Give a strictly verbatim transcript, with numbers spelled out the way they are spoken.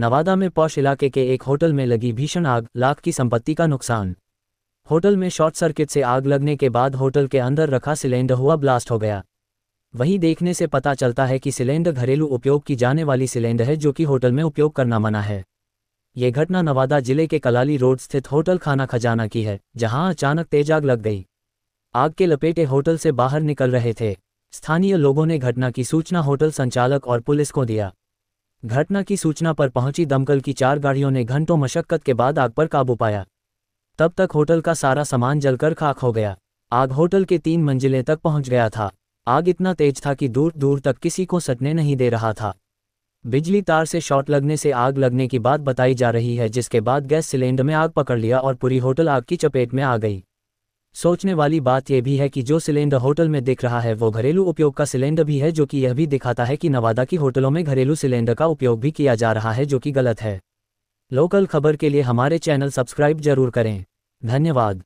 नवादा में पॉश इलाके के एक होटल में लगी भीषण आग, लाख की संपत्ति का नुकसान। होटल में शॉर्ट सर्किट से आग लगने के बाद होटल के अंदर रखा सिलेंडर हुआ ब्लास्ट हो गया। वहीं देखने से पता चलता है कि सिलेंडर घरेलू उपयोग की जाने वाली सिलेंडर है, जो कि होटल में उपयोग करना मना है। ये घटना नवादा जिले के कलाली रोड स्थित होटल खाना खजाना की है, जहां अचानक तेज आग लग गई। आग के लपेटे होटल से बाहर निकल रहे थे। स्थानीय लोगों ने घटना की सूचना होटल संचालक और पुलिस को दिया। घटना की सूचना पर पहुंची दमकल की चार गाड़ियों ने घंटों मशक्कत के बाद आग पर काबू पाया। तब तक होटल का सारा सामान जलकर खाक हो गया। आग होटल के तीन मंजिलें तक पहुंच गया था। आग इतना तेज था कि दूर दूर तक किसी को सटने नहीं दे रहा था। बिजली तार से शॉर्ट लगने से आग लगने की बात बताई जा रही है, जिसके बाद गैस सिलेंडर में आग पकड़ लिया और पूरी होटल आग की चपेट में आ गई। सोचने वाली बात यह भी है कि जो सिलेंडर होटल में दिख रहा है वो घरेलू उपयोग का सिलेंडर भी है, जो कि यह भी दिखाता है कि नवादा की होटलों में घरेलू सिलेंडर का उपयोग भी किया जा रहा है, जो कि गलत है। लोकल खबर के लिए हमारे चैनल सब्सक्राइब जरूर करें। धन्यवाद।